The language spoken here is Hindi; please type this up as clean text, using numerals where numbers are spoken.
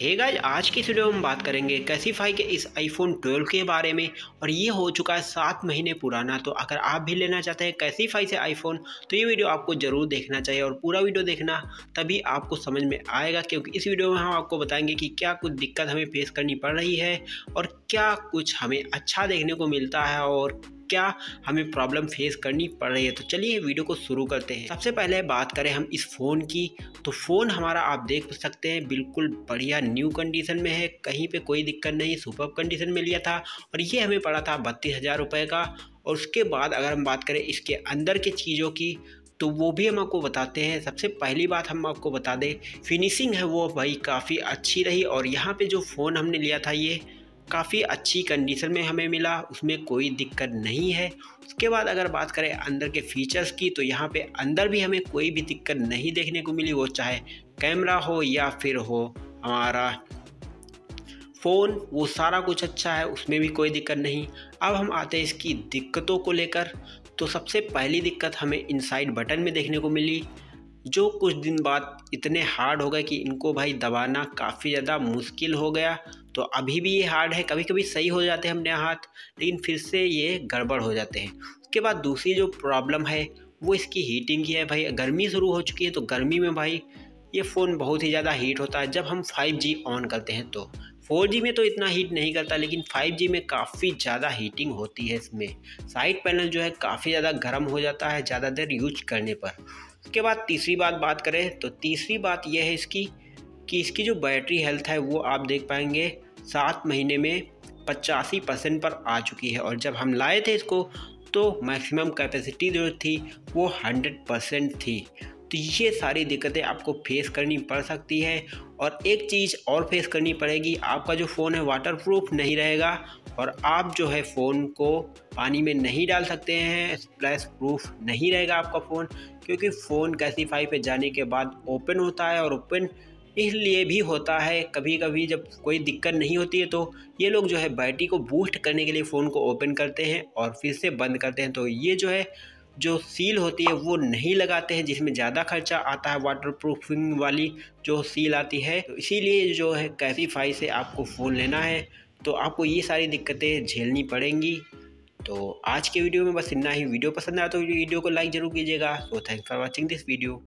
हे गाइस, आज की इस वीडियो में हम बात करेंगे कैशिफाई के इस आईफोन 12 के बारे में। और ये हो चुका है 7 महीने पुराना। तो अगर आप भी लेना चाहते हैं कैशिफाई से आईफोन तो ये वीडियो आपको ज़रूर देखना चाहिए और पूरा वीडियो देखना, तभी आपको समझ में आएगा। क्योंकि इस वीडियो में हम आपको बताएंगे कि क्या कुछ दिक्कत हमें फेस करनी पड़ रही है और क्या कुछ हमें अच्छा देखने को मिलता है और क्या हमें प्रॉब्लम फेस करनी पड़ रही है। तो चलिए वीडियो को शुरू करते हैं। सबसे पहले बात करें हम इस फ़ोन की, तो फ़ोन हमारा आप देख सकते हैं बिल्कुल बढ़िया न्यू कंडीशन में है, कहीं पे कोई दिक्कत नहीं, सुपर कंडीशन में लिया था। और ये हमें पड़ा था 32,000 रुपये का। और उसके बाद अगर हम बात करें इसके अंदर के चीज़ों की तो वो भी हम आपको बताते हैं। सबसे पहली बात हम आपको बता दें, फिनिशिंग है वो भाई काफ़ी अच्छी रही। और यहाँ पर जो फ़ोन हमने लिया था ये काफ़ी अच्छी कंडीशन में हमें मिला, उसमें कोई दिक्कत नहीं है। उसके बाद अगर बात करें अंदर के फीचर्स की तो यहाँ पे अंदर भी हमें कोई भी दिक्कत नहीं देखने को मिली, वो चाहे कैमरा हो या फिर हो हमारा फ़ोन, वो सारा कुछ अच्छा है, उसमें भी कोई दिक्कत नहीं। अब हम आते हैं इसकी दिक्कतों को लेकर। तो सबसे पहली दिक्कत हमें इनसाइड बटन में देखने को मिली, जो कुछ दिन बाद इतने हार्ड हो गए कि इनको भाई दबाना काफ़ी ज़्यादा मुश्किल हो गया। तो अभी भी ये हार्ड है, कभी कभी सही हो जाते हैं हमने हाथ, लेकिन फिर से ये गड़बड़ हो जाते हैं। उसके बाद दूसरी जो प्रॉब्लम है वो इसकी हीटिंग की है। भाई गर्मी शुरू हो चुकी है तो गर्मी में भाई ये फ़ोन बहुत ही ज़्यादा हीट होता है जब हम 5G ऑन करते हैं। तो 4G में तो इतना हीट नहीं करता, लेकिन 5G में काफ़ी ज़्यादा हीटिंग होती है। इसमें साइड पैनल जो है काफ़ी ज़्यादा गर्म हो जाता है ज़्यादा देर यूज करने पर। उसके बाद तीसरी बात करें तो तीसरी बात यह है इसकी कि इसकी जो बैटरी हेल्थ है वो आप देख पाएंगे 7 महीने में 85% पर आ चुकी है। और जब हम लाए थे इसको तो मैक्सिमम कैपेसिटी जो थी वो 100% थी। तो ये सारी दिक्कतें आपको फेस करनी पड़ सकती है। और एक चीज़ और फेस करनी पड़ेगी, आपका जो फ़ोन है वाटरप्रूफ नहीं रहेगा और आप जो है फ़ोन को पानी में नहीं डाल सकते हैं, स्प्लैश प्रूफ नहीं रहेगा आपका फ़ोन, क्योंकि फ़ोन कैशिफाई पे जाने के बाद ओपन होता है। और ओपन इसलिए भी होता है, कभी कभी जब कोई दिक्कत नहीं होती है तो ये लोग जो है बैटरी को बूस्ट करने के लिए फ़ोन को ओपन करते हैं और फिर से बंद करते हैं। तो ये जो है जो सील होती है वो नहीं लगाते हैं, जिसमें ज़्यादा खर्चा आता है वाटरप्रूफिंग वाली जो सील आती है। तो इसीलिए जो है कैशिफाई से आपको फ़ोन लेना है तो आपको ये सारी दिक्कतें झेलनी पड़ेंगी। तो आज के वीडियो में बस इतना ही। वीडियो पसंद आया तो वीडियो को लाइक ज़रूर कीजिएगा। तो thanks for watching this video.